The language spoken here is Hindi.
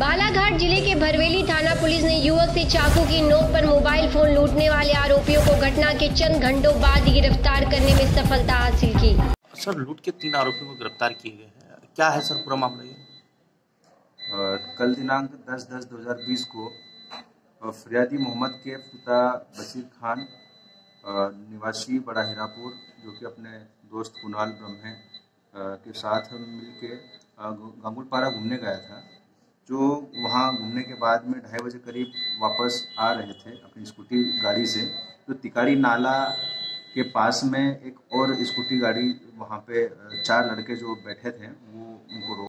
बालाघाट जिले के भरवेली थाना पुलिस ने युवक से चाकू की नोक पर मोबाइल फोन लूटने वाले आरोपियों को घटना के चंद घंटों बाद गिरफ्तार करने में सफलता हासिल की। सर, लूट के 3 आरोपियों को गिरफ्तार किए गए हैं, क्या है सर पूरा मामला? ये कल दिनांक 10/10/2020 को फरियादी मोहम्मद के पिता बशीर खान निवासी बड़ा हीरापुर, जो कि अपने दोस्त कुणाल ब्रह्मे के साथ मिलके गंगुलपारा घूमने गया था, जो वहाँ घूमने के बाद में 2:30 बजे करीब वापस आ रहे थे अपनी स्कूटी गाड़ी से, तो तिकारी नाला के पास में एक और स्कूटी गाड़ी वहाँ पे 4 लड़के जो बैठे थे वो उनको